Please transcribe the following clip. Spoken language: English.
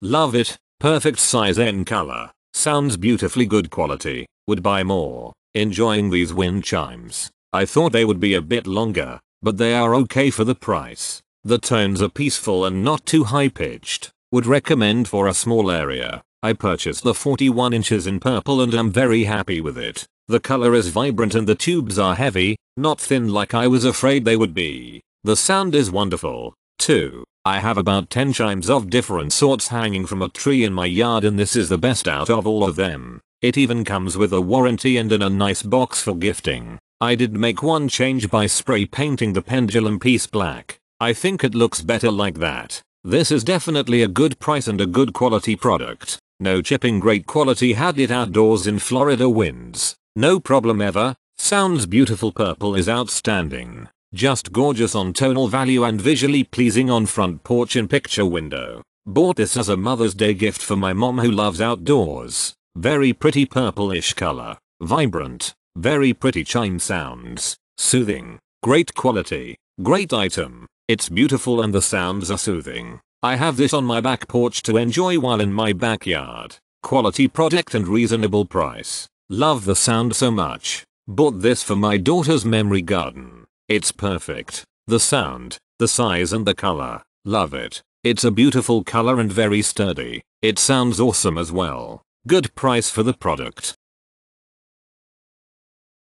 Love it. Perfect size and color. Sounds beautifully good quality. Would buy more. Enjoying these wind chimes. I thought they would be a bit longer, but they are okay for the price. The tones are peaceful and not too high pitched. Would recommend for a small area. I purchased the 41 inches in purple and I'm very happy with it. The color is vibrant and the tubes are heavy, not thin like I was afraid they would be. The sound is wonderful, too. I have about 10 chimes of different sorts hanging from a tree in my yard and this is the best out of all of them. It even comes with a warranty and in a nice box for gifting. I did make one change by spray painting the pendulum piece black. I think it looks better like that. This is definitely a good price and a good quality product. No chipping, great quality, had it outdoors in Florida winds. No problem ever. Sounds beautiful. Purple is outstanding. Just gorgeous on tonal value and visually pleasing on front porch and picture window. Bought this as a Mother's Day gift for my mom who loves outdoors. Very pretty purplish color. Vibrant. Very pretty chime sounds. Soothing. Great quality. Great item. It's beautiful and the sounds are soothing. I have this on my back porch to enjoy while in my backyard. Quality product and reasonable price. Love the sound so much. Bought this for my daughter's memory garden. It's perfect. The sound, the size and the color. Love it. It's a beautiful color and very sturdy. It sounds awesome as well. Good price for the product.